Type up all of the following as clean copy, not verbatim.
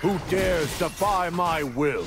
Who dares defy my will?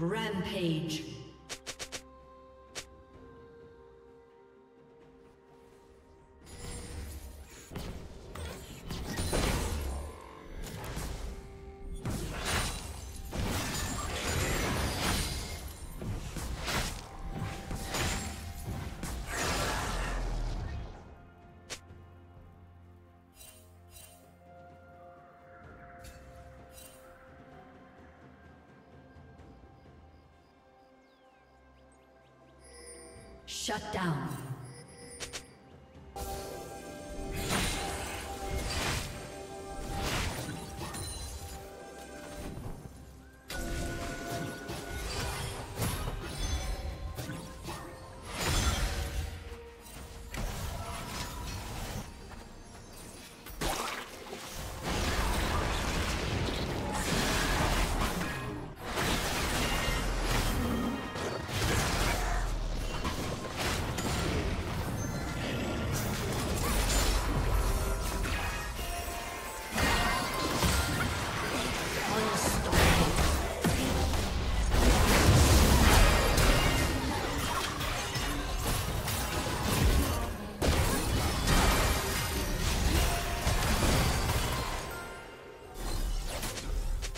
Rampage. Shut down.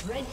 Red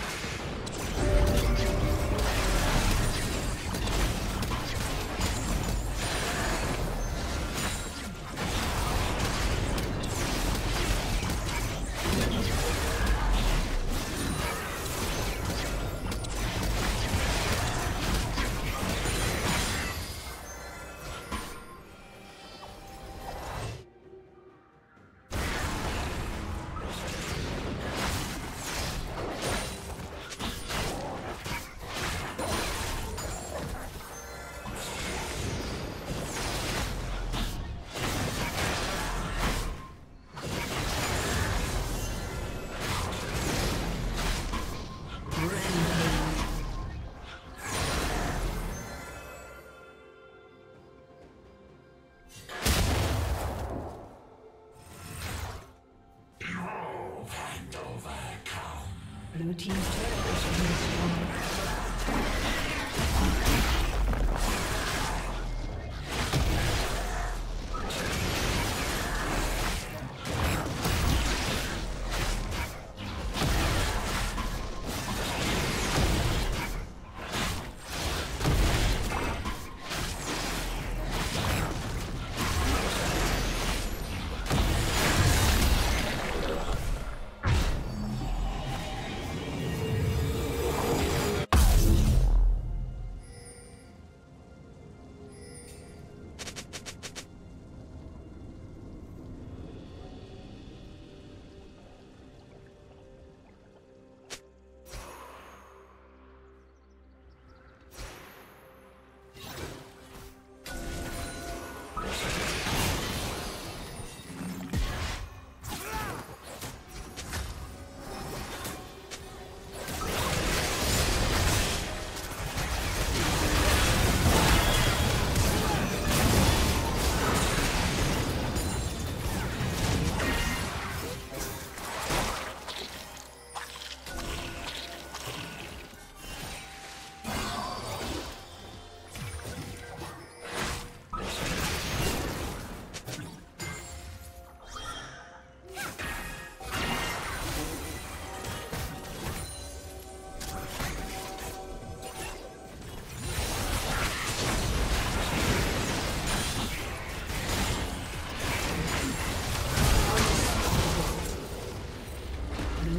Blue team's turret has been destroyed.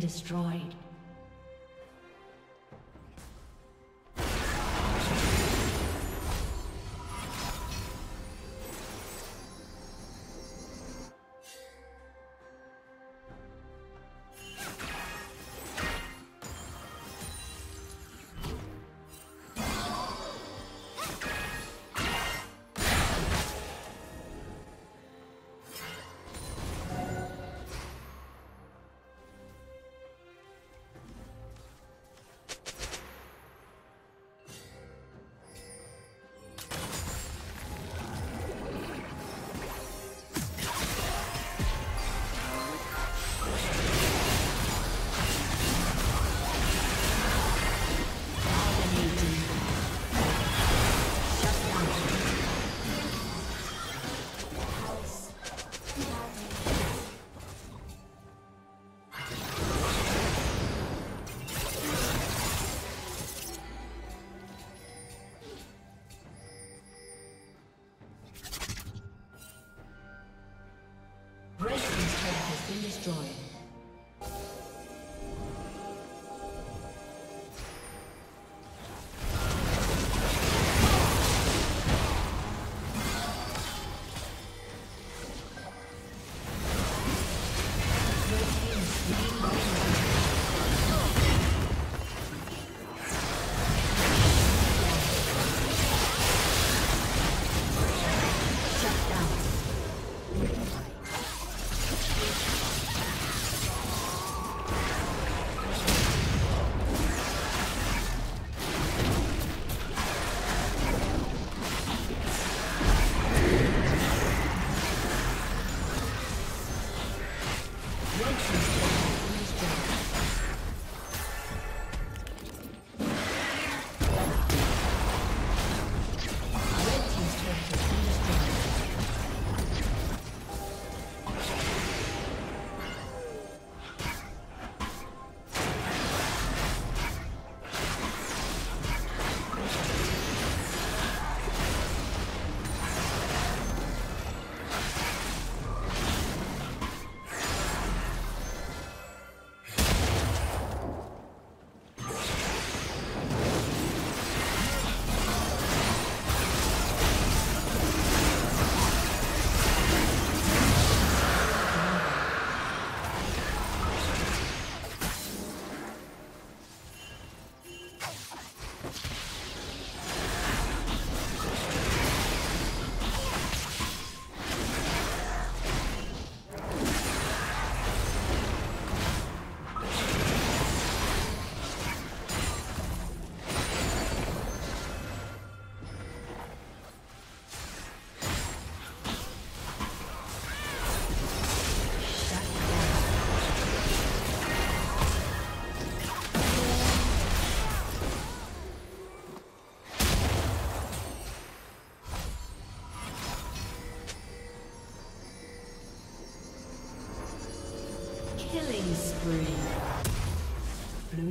Destroyed. Killing spree. Blue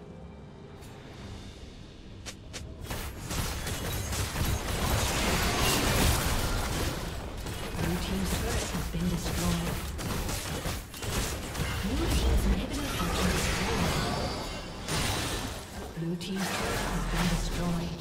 Blue team's turret has been destroyed. Blue team's inhibitor has been destroyed. Blue team's turret has been destroyed.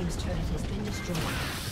team's turret has been destroyed.